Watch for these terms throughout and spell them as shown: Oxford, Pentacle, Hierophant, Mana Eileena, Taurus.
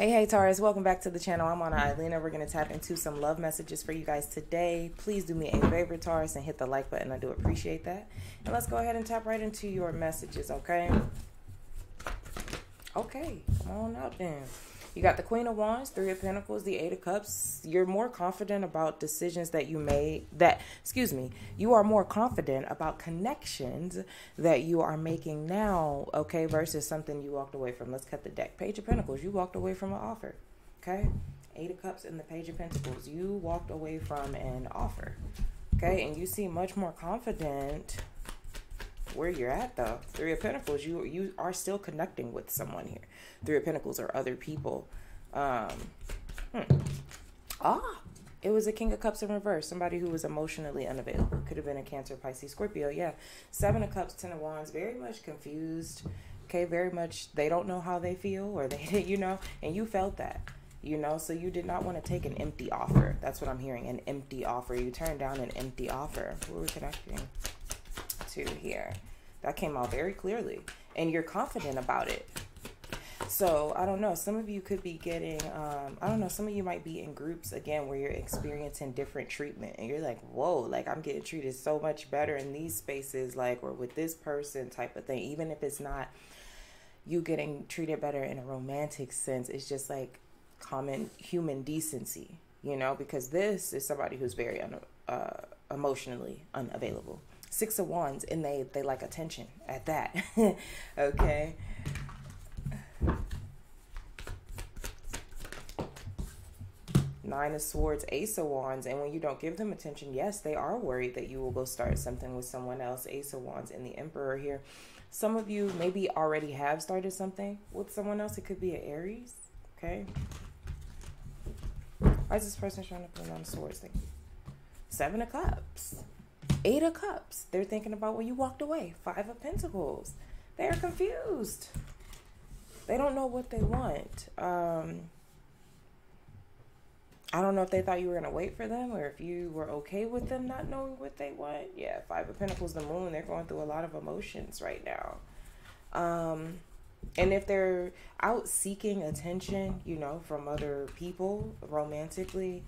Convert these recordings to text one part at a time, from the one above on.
Hey Taurus, welcome back to the channel. I'm Mana Eileena. We're going to tap into some love messages for you guys today. Please do me a favor, Taurus, and hit the like button. I do appreciate that. And let's go ahead and tap right into your messages, okay? Okay, come on up then. You got the Queen of Wands, Three of Pentacles, the Eight of Cups. You're more confident about decisions that you made you are more confident about connections that you are making now, okay, versus something you walked away from. Let's cut the deck. Page of Pentacles, you walked away from an offer, okay? Eight of Cups and the Page of Pentacles, you walked away from an offer, okay? And you seem much more confident where you're at, though. Three of Pentacles, you are still connecting with someone here. Three of Pentacles or other people. It was a King of Cups in reverse. Somebody who was emotionally unavailable. Could have been a Cancer, Pisces, Scorpio. Yeah. Seven of Cups, Ten of Wands. Very much confused. Okay, very much they don't know how they feel, or they, you know, and you felt that. You know, so you did not want to take an empty offer. That's what I'm hearing, an empty offer. You turned down an empty offer. Who are we connecting to here? That came out very clearly, and you're confident about it. So I don't know, some of you could be getting I don't know, some of you might be in groups again where you're experiencing different treatment, and you're like, whoa, like I'm getting treated so much better in these spaces, like, or with this person type of thing. Even if it's not you getting treated better in a romantic sense, it's just like common human decency, you know, because this is somebody who's very emotionally unavailable. Six of Wands, and they like attention at that. Okay. Nine of Swords, Ace of Wands, and when you don't give them attention, yes, they are worried that you will go start something with someone else. Ace of Wands and the Emperor here. Some of you maybe already have started something with someone else. It could be an Aries. Okay. Why is this person trying to put on swords? Thank you. Seven of Cups. Eight of Cups. They're thinking about where you walked away. Five of Pentacles. They're confused. They don't know what they want. I don't know if they thought you were going to wait for them, or if you were okay with them not knowing what they want. Yeah, Five of Pentacles, the Moon. They're going through a lot of emotions right now. And if they're out seeking attention, you know, from other people romantically,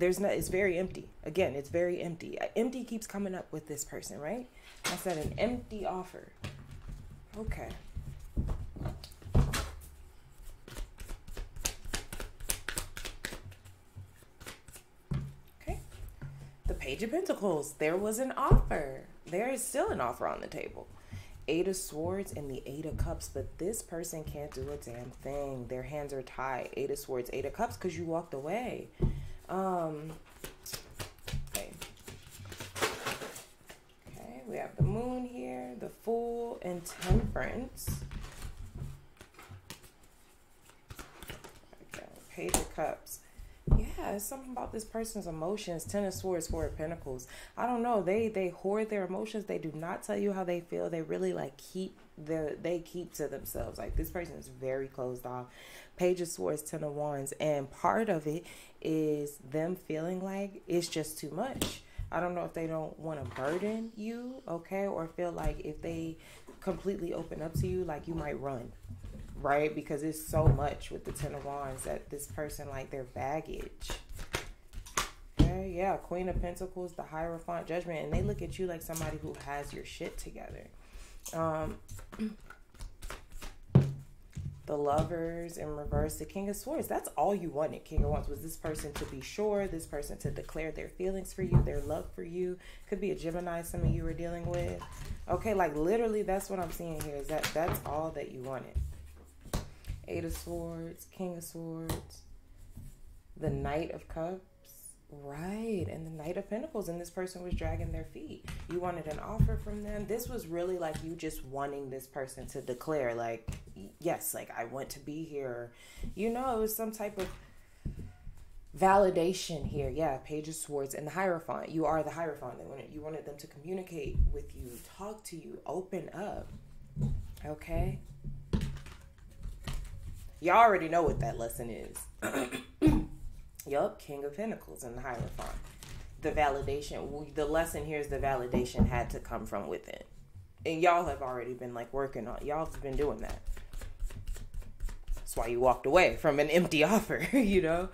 it's very empty. Again, it's very empty. Empty keeps coming up with this person, right? I said an empty offer. Okay. Okay. The Page of Pentacles. There was an offer. There is still an offer on the table. Eight of Swords and the Eight of Cups, but this person can't do a damn thing. Their hands are tied. Eight of Swords, Eight of Cups, because you walked away. Okay, we have the Moon here, the Fool, and Temperance. Okay, Page of Cups. Yeah, it's something about this person's emotions. Ten of Swords, Four of Pentacles. I don't know. They hoard their emotions. They do not tell you how they feel. They really like keep to themselves. Like, this person is very closed off. Page of Swords, Ten of Wands, and part of it is them feeling like it's just too much. I don't know if they don't want to burden you, okay, or feel like if they completely open up to you, like you might run, right? Because it's so much with the Ten of Wands that this person, like, their baggage. Okay, yeah, Queen of Pentacles, the Hierophant, Judgment, and they look at you like somebody who has your shit together. The Lovers in reverse, the King of Swords. That's all you wanted, King of Wands, was this person to be sure, this person to declare their feelings for you, their love for you. Could be a Gemini some of you were dealing with. Okay, like literally that's what I'm seeing here, is that's all that you wanted. Eight of Swords, King of Swords, the Knight of Cups, right, and the Knight of Pentacles, and this person was dragging their feet. You wanted an offer from them. This was really like you just wanting this person to declare, like, yes, like I want to be here. You know, it was some type of validation here. Yeah, Page of Swords and the Hierophant. You are the Hierophant. You wanted them to communicate with you, talk to you, open up. Okay. Y'all already know what that lesson is. Yup, King of Pentacles and the Hierophant. The validation, the lesson here is the validation had to come from within. And y'all have already been like working on, y'all have been doing that. That's why you walked away from an empty offer, you know?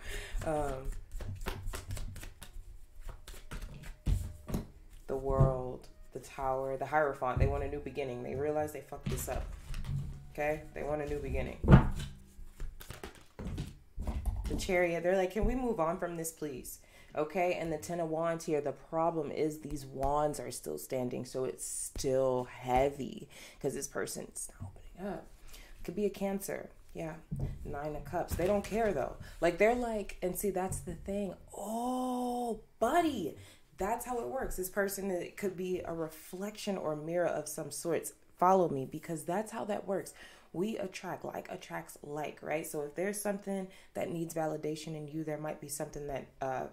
The World, the Tower, the Hierophant, they want a new beginning. They realize they fucked this up, okay? They want a new beginning. The Chariot, they're like, can we move on from this, please? Okay, and the Ten of Wands here, the problem is these wands are still standing, so it's still heavy because this person's not opening up. It could be a Cancer, yeah, Nine of Cups. They don't care though. Like they're like, and see, that's the thing. Oh, buddy, that's how it works. This person, it could be a reflection or a mirror of some sorts. Follow me, because that's how that works. We attract, like attracts like, right? So if there's something that needs validation in you, there might be something that,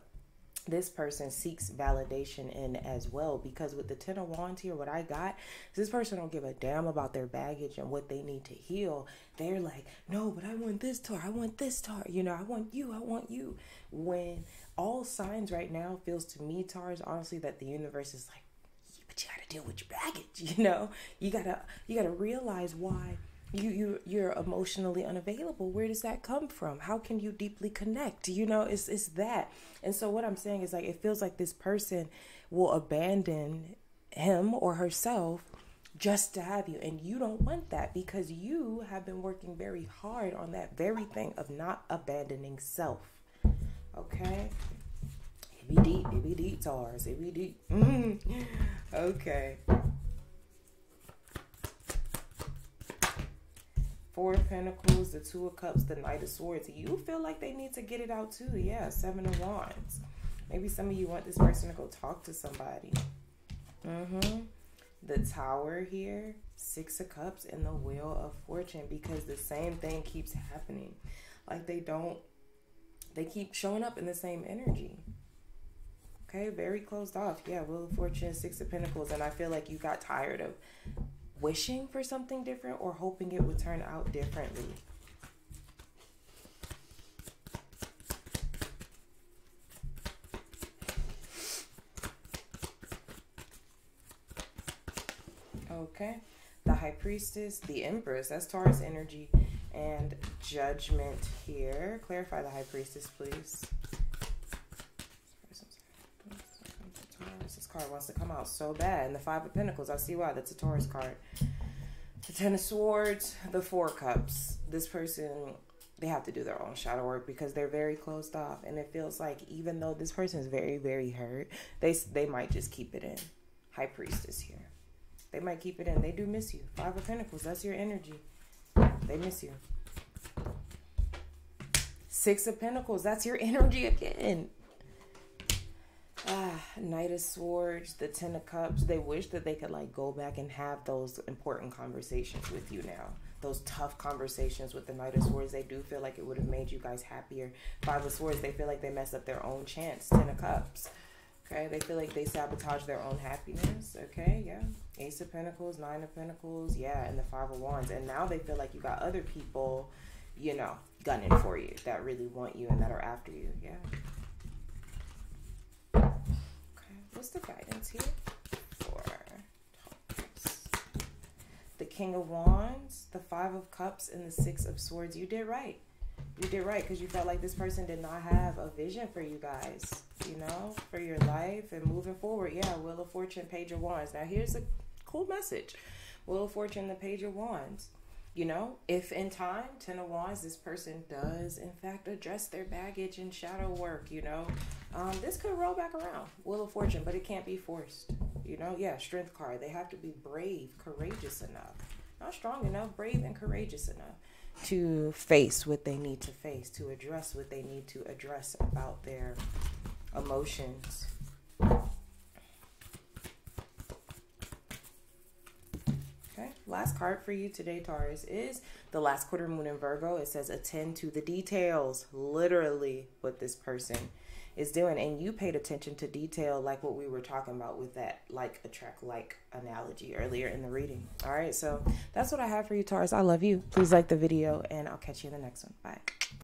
this person seeks validation in as well, because with the Ten of Wands here, what I got is this person don't give a damn about their baggage and what they need to heal. They're like, no, but I want this tar. I want this tar. You know, I want you. I want you. When all signs right now feels to me, Taurus, honestly, that the universe is like, yeah, but you got to deal with your baggage. You know, you gotta realize why you're emotionally unavailable. Where does that come from? How can you deeply connect? You know, it's that. And so what I'm saying is, like, it feels like this person will abandon him or herself just to have you. And you don't want that, because you have been working very hard on that very thing of not abandoning self. Okay. It be deep, Taurus. It be deep. Okay. Four of Pentacles, the Two of Cups, the Knight of Swords. You feel like they need to get it out too. Yeah, Seven of Wands. Maybe some of you want this person to go talk to somebody. The Tower here, Six of Cups, and the Wheel of Fortune, because the same thing keeps happening. Like they keep showing up in the same energy. Okay, very closed off. Yeah, Wheel of Fortune, Six of Pentacles. And I feel like you got tired of wishing for something different or hoping it would turn out differently. Okay. The High Priestess, the Empress, that's Taurus energy, and Judgment here. Clarify the High Priestess, please. This card wants to come out so bad. And the Five of Pentacles, I see why. That's a Taurus card. The Ten of Swords, the Four Cups. This person, they have to do their own shadow work, because they're very closed off. And it feels like even though this person is very, very hurt, they might just keep it in. High Priestess here. They might keep it in. They do miss you. Five of Pentacles, that's your energy. They miss you. Six of Pentacles, that's your energy again. Knight of Swords, the Ten of Cups. They wish that they could like go back and have those important conversations with you now. Those tough conversations with the Knight of Swords. They do feel like it would have made you guys happier. Five of Swords, they feel like they messed up their own chance. Ten of Cups. Okay, they feel like they sabotage their own happiness. Okay, yeah. Ace of Pentacles, Nine of Pentacles, yeah, and the Five of Wands. And now they feel like you got other people, you know, gunning for you that really want you and that are after you. Yeah. What's the guidance here for Taurus? The King of Wands, the Five of Cups, and the Six of Swords. You did right. You did right, because you felt like this person did not have a vision for you guys, you know, for your life and moving forward. Yeah, Wheel of Fortune, Page of Wands. Now, here's a cool message. Wheel of Fortune, the Page of Wands. You know, if in time, Ten of Wands, this person does, in fact, address their baggage and shadow work, you know, this could roll back around, Wheel of Fortune, but it can't be forced, you know. Yeah, Strength card. They have to be brave, courageous enough, not strong enough, brave and courageous enough to face what they need to face, to address what they need to address about their emotions. Last card for you today, Taurus, is the last quarter moon in Virgo. It says attend to the details, literally what this person is doing. And you paid attention to detail, like what we were talking about with that like attract like analogy earlier in the reading. All right, so that's what I have for you, Taurus. I love you. Please like the video, and I'll catch you in the next one. Bye.